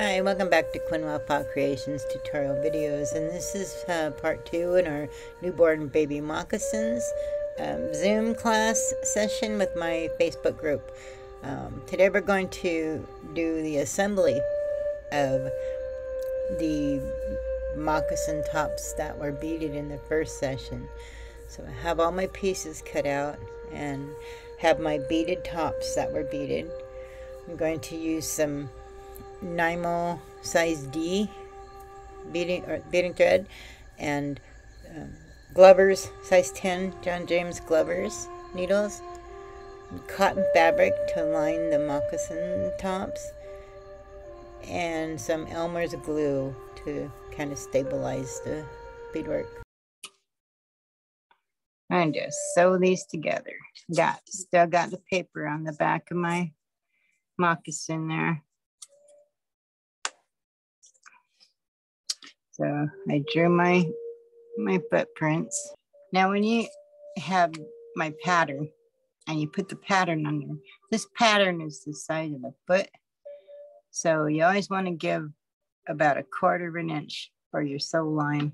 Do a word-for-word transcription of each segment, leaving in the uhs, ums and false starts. Hi, welcome back to Quin Wha Pa Creations tutorial videos, and this is uh, part two in our newborn baby moccasins um, Zoom class session with my Facebook group. Um, today we're going to do the assembly of the moccasin tops that were beaded in the first session. So I have all my pieces cut out and have my beaded tops that were beaded. I'm going to use some Nymo size D beading or beading thread and um, Glover's size ten John James Glover's needles, and cotton fabric to line the moccasin tops, and some Elmer's glue to kind of stabilize the beadwork. And just sew these together. Got still got the paper on the back of my moccasin there. So I drew my, my footprints. Now when you have my pattern and you put the pattern on there, this pattern is the size of a foot. So you always want to give about a quarter of an inch for your sew line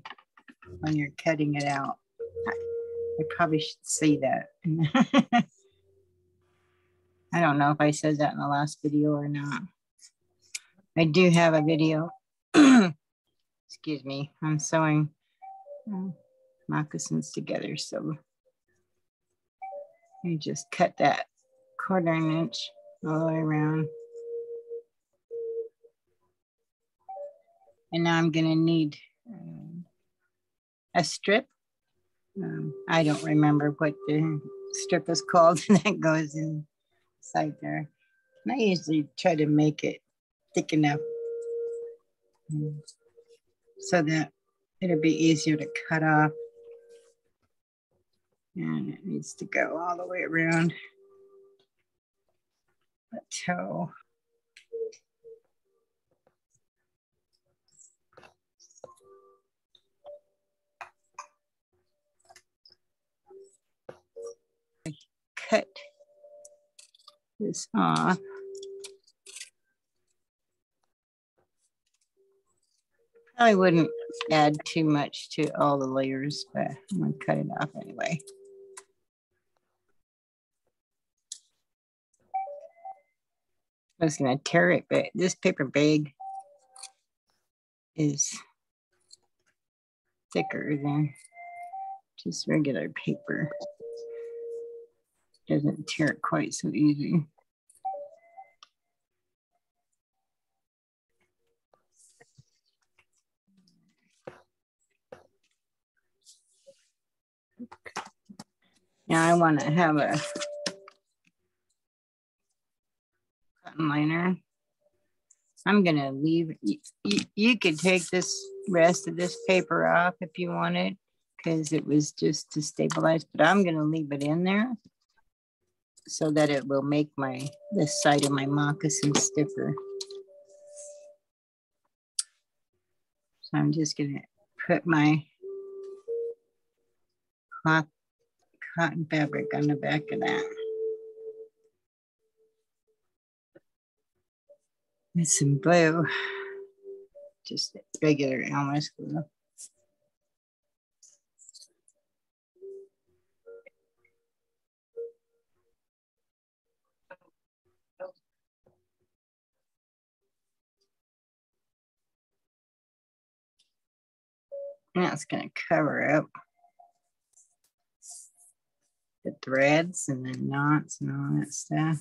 when you're cutting it out. I, I probably should say that. I don't know if I said that in the last video or not. I do have a video. Excuse me, I'm sewing uh, moccasins together, so you just cut that quarter of an inch all the way around. And now I'm gonna need uh, a strip. Um, I don't remember what the strip is called that goes inside there. And I usually try to make it thick enough Um, so that it'll be easier to cut off. And it needs to go all the way around the toe. I cut this off. I wouldn't add too much to all the layers, but I'm going to cut it off anyway. I was going to tear it, but this paper bag is thicker than just regular paper. Doesn't tear it quite so easy. Now I want to have a cotton liner. I'm going to leave, you, you could take this rest of this paper off if you wanted, because it was just to stabilize, but I'm going to leave it in there so that it will make my, this side of my moccasin stiffer. So I'm just going to put my cloth cotton fabric on the back of that. With some glue, just regular Elmer's glue. Now it's going to cover up the threads and the knots and all that stuff.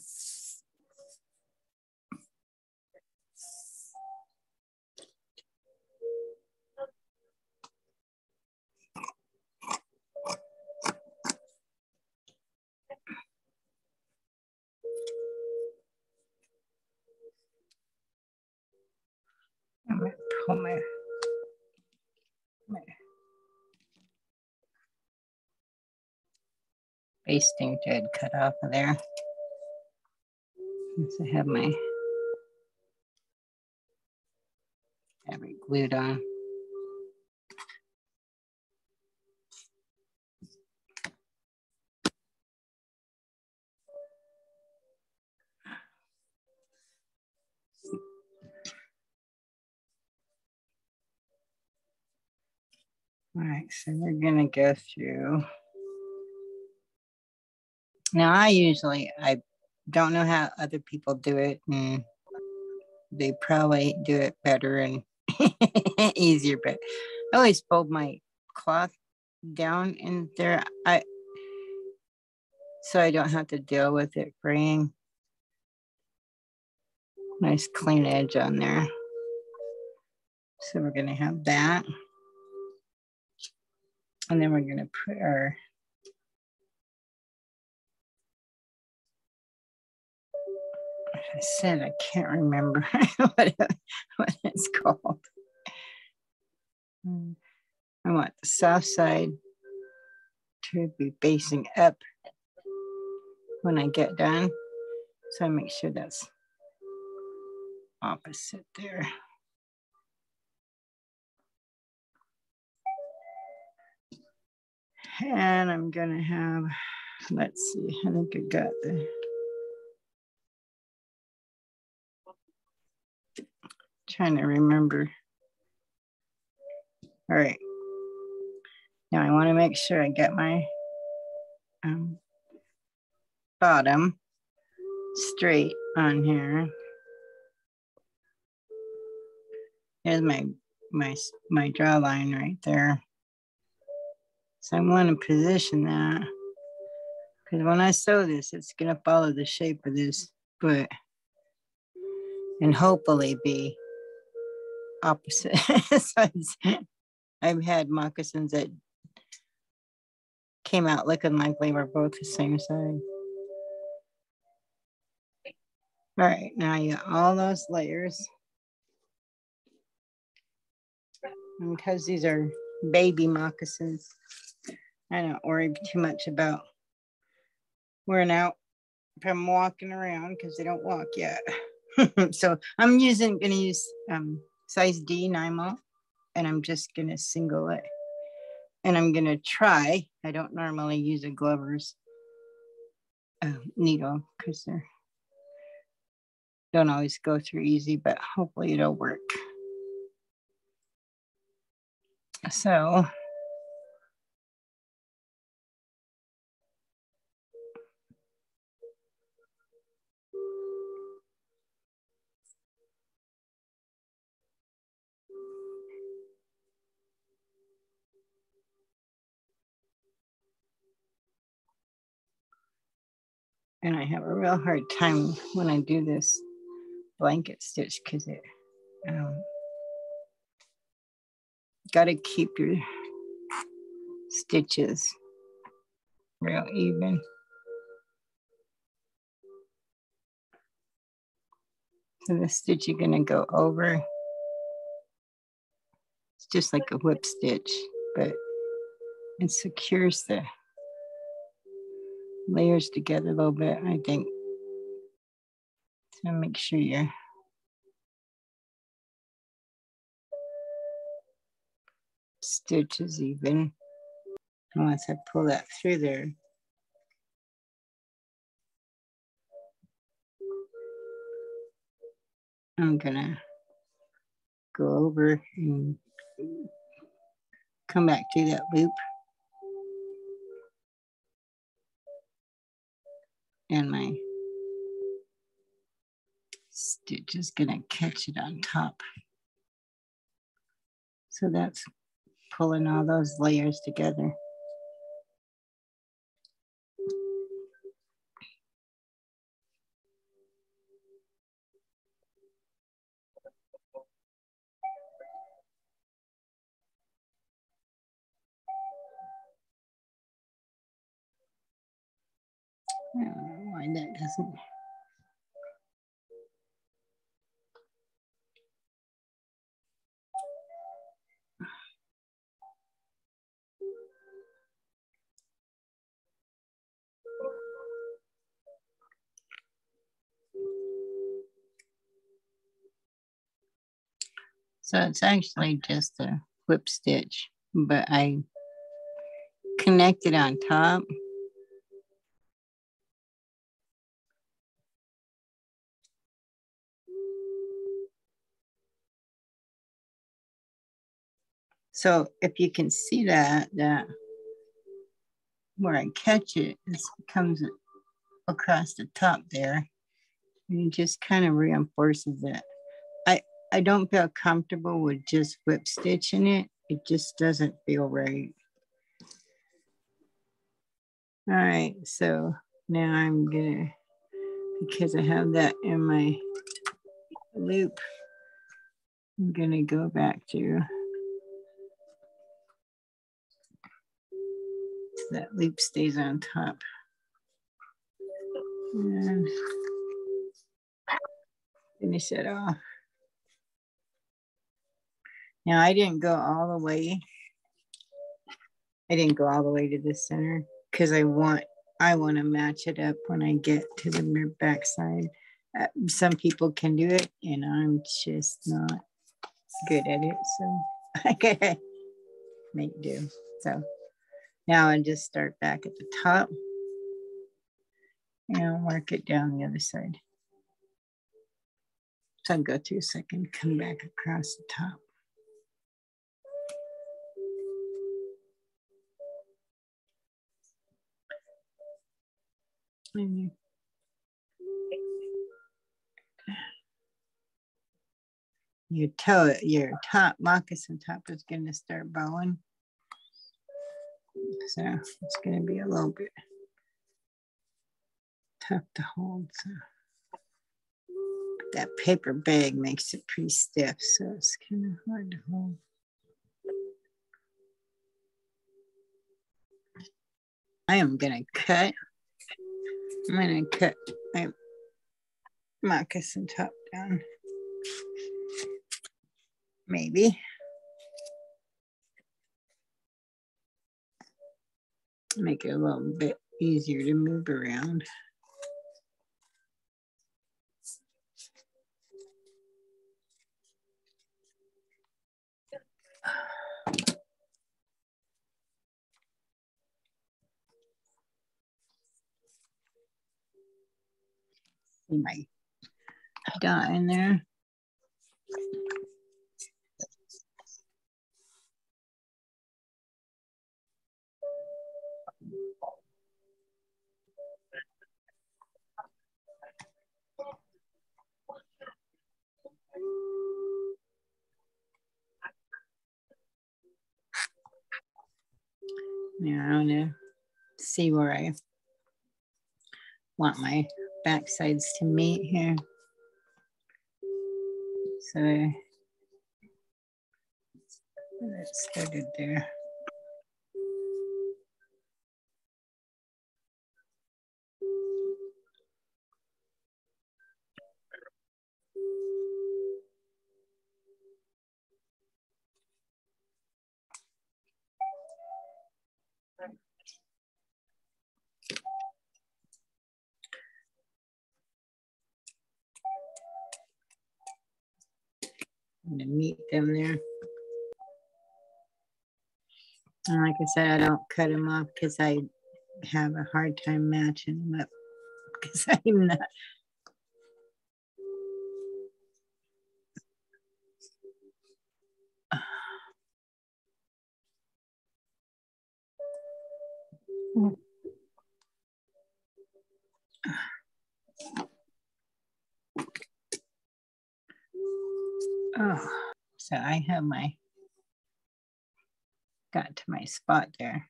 I'm gonna pull my, my basting thread cut off of there. Once I have my fabric glued on. All right, so we're gonna go through. Now I usually, I don't know how other people do it, and they probably do it better and easier, but I always fold my cloth down in there. I so I don't have to deal with it fraying. Nice clean edge on there. So we're gonna have that. And then we're gonna put our I said I can't remember what, it, what it's called. I want the soft side to be facing up when I get done. So I make sure that's opposite there. And I'm gonna have, let's see, I think I got the trying to remember. All right, now I want to make sure I get my um, bottom straight on here. There's my my my draw line right there. So I want to position that because when I sew this, it's gonna follow the shape of this foot and hopefully be opposite. So I've had moccasins that came out looking like they were both the same size. All right, now you got all those layers. And because these are baby moccasins, I don't worry too much about wearing out from walking around because they don't walk yet. So I'm using, gonna use um, size D Nymo, and I'm just gonna single it. And I'm gonna try, I don't normally use a Glover's uh, needle because they don't always go through easy, but hopefully it'll work. So, and I have a real hard time when I do this blanket stitch because it um, got to keep your stitches real even. So the stitch you're going to go over, it's just like a whip stitch, but it secures the layers together a little bit, I think. So make sure you're stitch is even. And once I pull that through there, I'm gonna go over and come back through that loop. And my stitch is gonna catch it on top. So that's pulling all those layers together. I don't know why that doesn't. So it's actually just a whip stitch, but I connect it on top. So if you can see that, that where I catch it, it comes across the top there and it just kind of reinforces it. I, I don't feel comfortable with just whip stitching it. It just doesn't feel right. All right, so now I'm gonna, because I have that in my loop, I'm gonna go back to so that loop stays on top. And finish it off. Now I didn't go all the way. I didn't go all the way to the center because I want I want to match it up when I get to the mirror backside. Uh, some people can do it, and I'm just not good at it, so I gotta make do. So now I just start back at the top and work it down the other side. So I'll go through a second, come back across the top. And your toe, your top moccasin top is going to start bowing. So it's going to be a little bit tough to hold. So that paper bag makes it pretty stiff, so it's kind of hard to hold. I am going to cut. I'm going to cut my moccasin top down. Maybe. Make it a little bit easier to move around. See my dot in there. Now I want to see where I want my back sides to meet here. So that started there. I'm gonna meet them there. And like I said, I don't cut them off because I have a hard time matching them up because I'm not. Oh, so I have my, got to my spot there.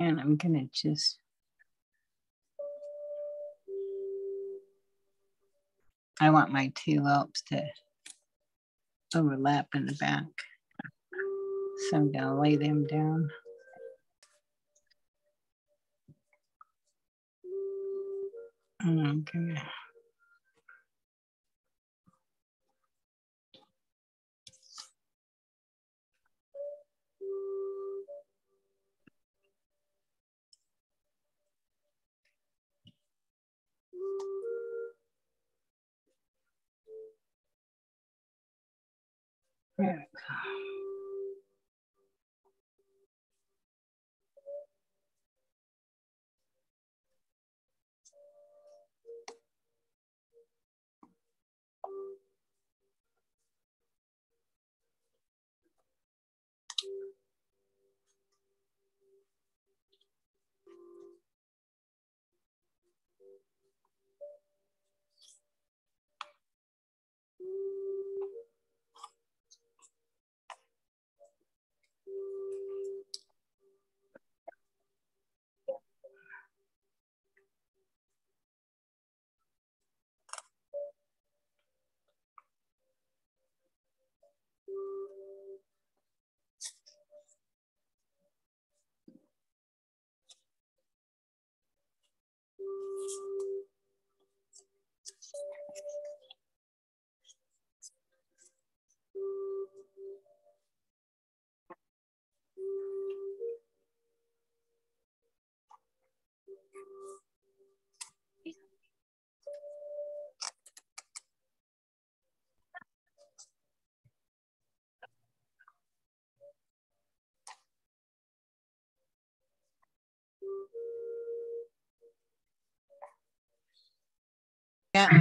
And I'm gonna just, I want my two loops to overlap in the back. So I'm gonna lay them down. And I'm gonna yeah.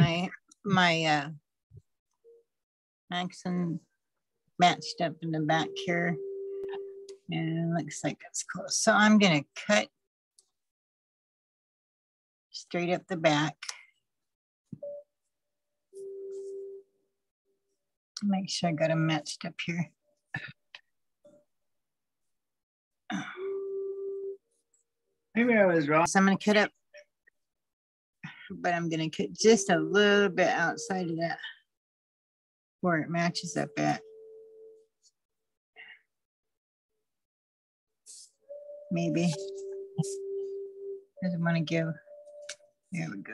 my my uh, Maxon matched up in the back here, and it looks like it's close. So I'm gonna cut straight up the back. Make sure I got them matched up here. Maybe I was wrong. So I'm gonna cut up, but I'm gonna cut just a little bit outside of that where it matches up at. Maybe. Doesn't want to give. There we go.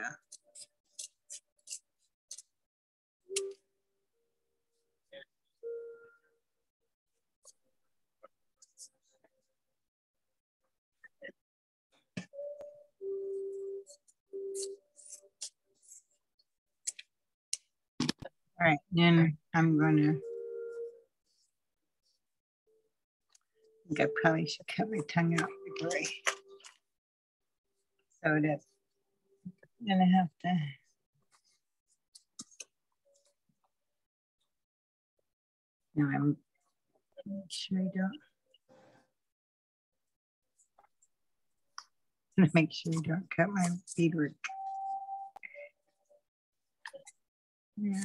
All right, then I'm gonna, I think I probably should cut my tongue out the gray. So that's, I'm gonna have to. No, I'm make sure I don't. I'm gonna make sure you don't cut my beadwork. Yeah.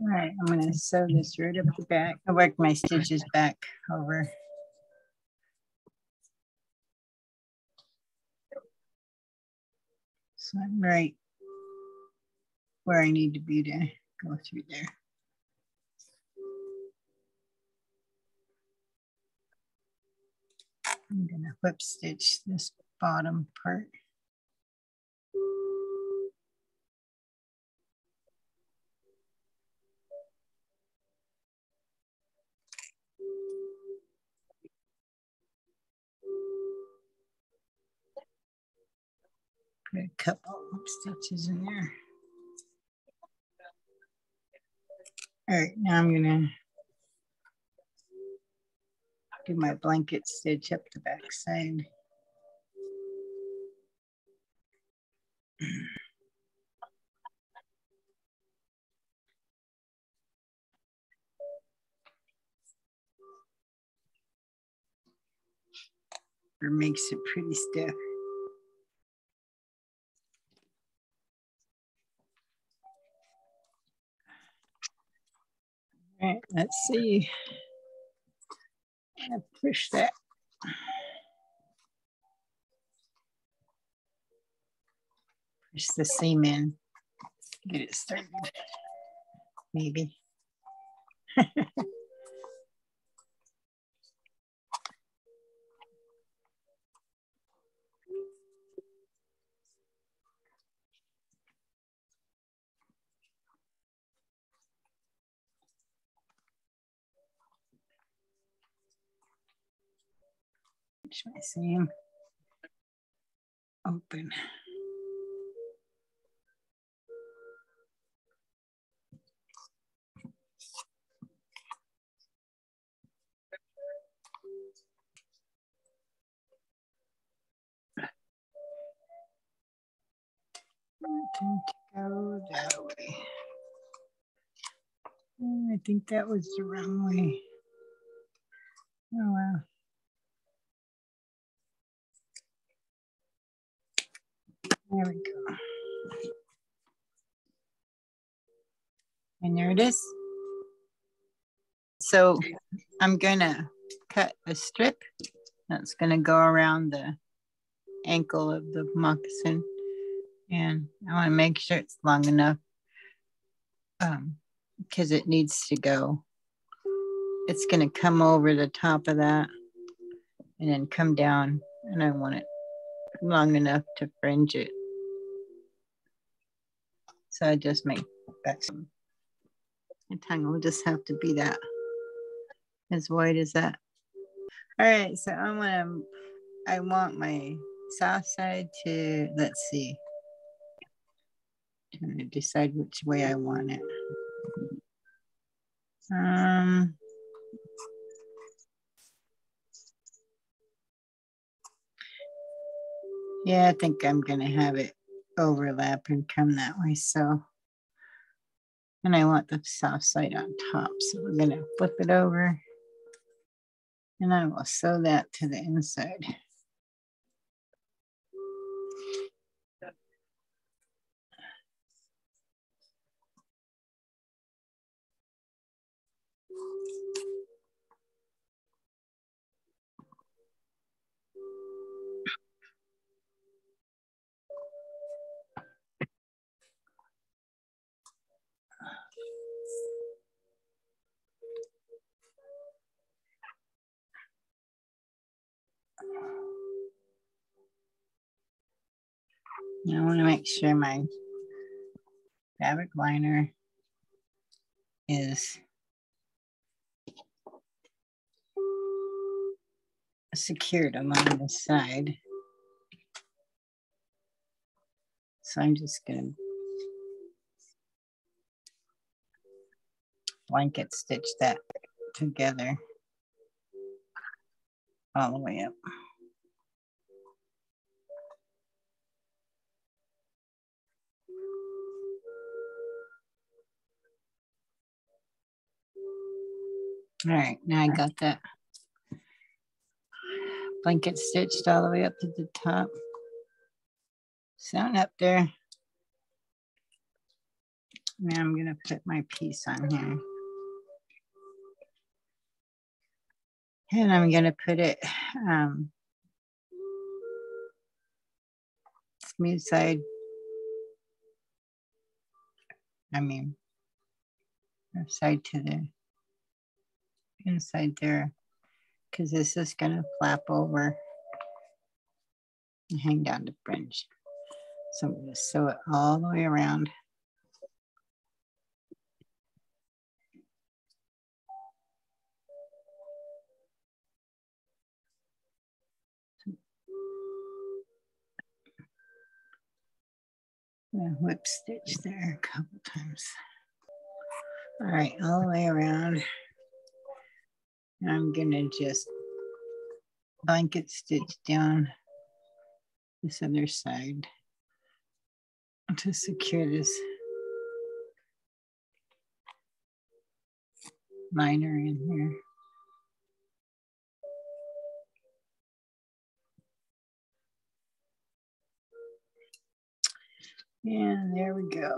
All right, I'm going to sew this right up the back. I work my stitches back over. So I'm right where I need to be to go through there. I'm going to whip stitch this bottom part. Put a couple of stitches in there. All right, now I'm gonna do my blanket stitch up the back side. It makes it pretty stiff. All right, let's see. I'm gonna push that. Push the seam in, get it started, maybe. My seam open. I think go that way. Oh, I think that was the wrong way. Oh wow. There we go. And there it is. So I'm gonna cut a strip that's gonna go around the ankle of the moccasin. And I wanna make sure it's long enough um, because it needs to go. It's gonna come over the top of that and then come down, and I want it long enough to fringe it. So I just make that some. My tongue will just have to be that as wide as that. All right, so I want to, I want my south side to, let's see. I'm trying to decide which way I want it. Um, yeah, I think I'm going to have it overlap and come that way. So, and I want the soft side on top. So we're going to flip it over and I will sew that to the inside. Now I want to make sure my fabric liner is secured along the side. So I'm just going to blanket stitch that together all the way up. All right, now I got that blanket stitched all the way up to the top. Sewn up there. Now I'm gonna put my piece on here. And I'm gonna put it um, smooth side. I mean, side to the inside there, because this is going to flap over and hang down the fringe. So I'm going to sew it all the way around. I'm going to whip stitch there a couple times. All right, all the way around. I'm gonna just blanket stitch down this other side to secure this liner in here. And there we go.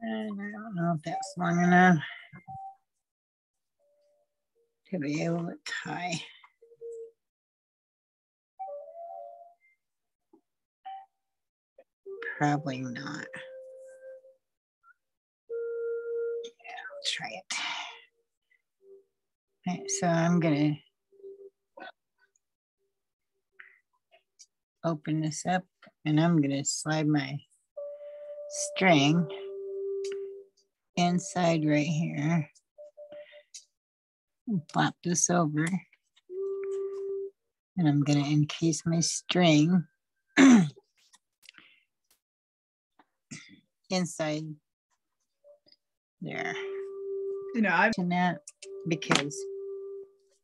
And I don't know if that's long enough to be able to tie. Probably not. Yeah, I'll try it. All right, so I'm gonna open this up and I'm gonna slide my string inside right here and flop this over, and I'm going to encase my string inside there. You know, I'm doing that because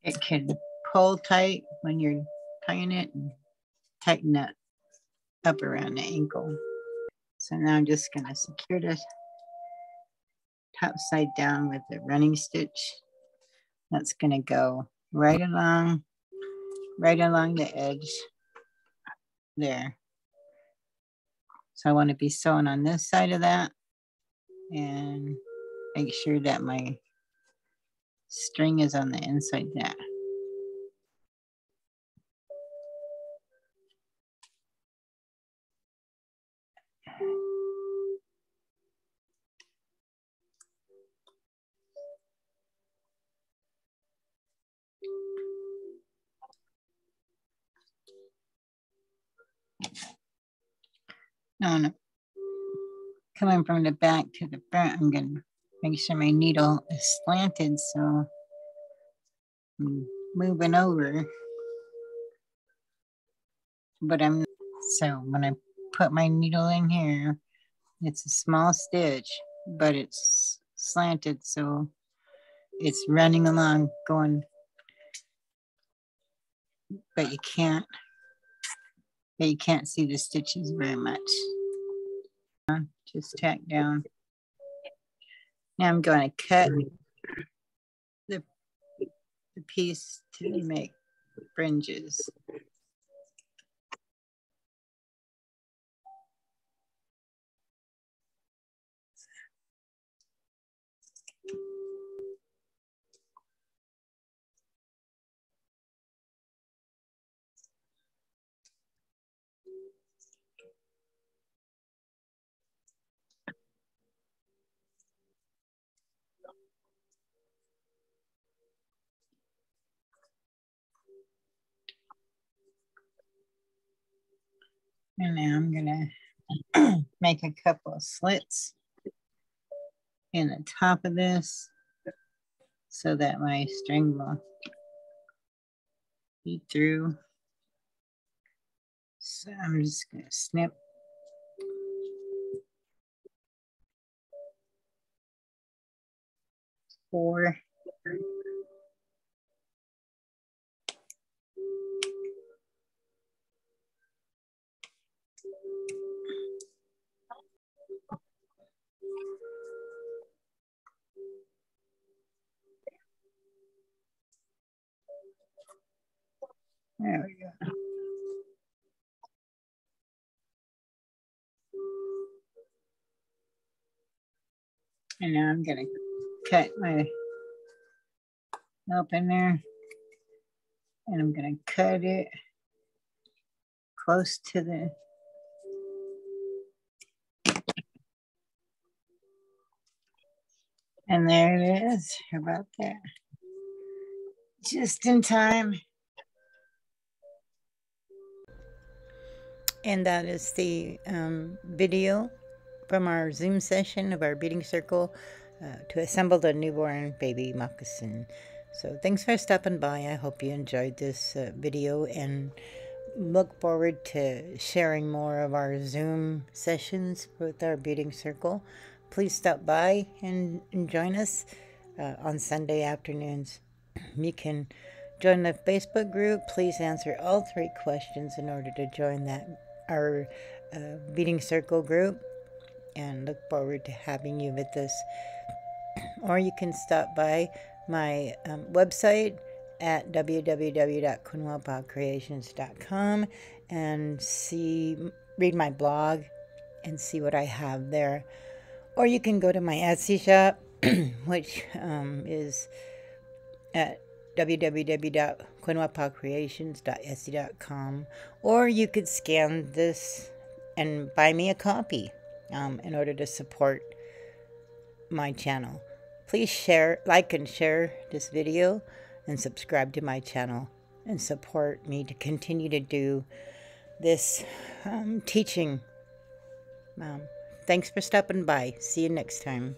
it can pull tight when you're tying it and tighten that up around the ankle. So now I'm just going to secure this upside down with the running stitch. That's going to go right along, right along the edge there. So I want to be sewing on this side of that and make sure that my string is on the inside that. No, no. Coming from the back to the front, I'm going to make sure my needle is slanted, so I'm moving over. But I'm, so when I put my needle in here, it's a small stitch, but it's slanted, so it's running along, going, but you can't, but you can't see the stitches very much. Just tack down. Now I'm going to cut the, the piece to make fringes. And now I'm gonna make a couple of slits in the top of this so that my string will feed through. So I'm just gonna snip. Four. There we go. And now I'm going to cut my open there, and I'm going to cut it close to the and there it is. How about that? Just in time. And that is the um, video from our Zoom session of our beading circle uh, to assemble the newborn baby moccasin. So thanks for stopping by. I hope you enjoyed this uh, video and look forward to sharing more of our Zoom sessions with our beading circle. Please stop by and, and join us uh, on Sunday afternoons. You can join the Facebook group. Please answer all three questions in order to join that our uh, beading circle group, and look forward to having you with us. Or you can stop by my um, website at w w w dot quin wha pa creations dot com and see read my blog and see what I have there. Or you can go to my Etsy shop, which um, is at w w w dot quin wha pa creations dot etsy dot com, or you could scan this and buy me a copy um, in order to support my channel. Please share, like and share this video and subscribe to my channel and support me to continue to do this um, teaching. Um, thanks for stopping by. See you next time.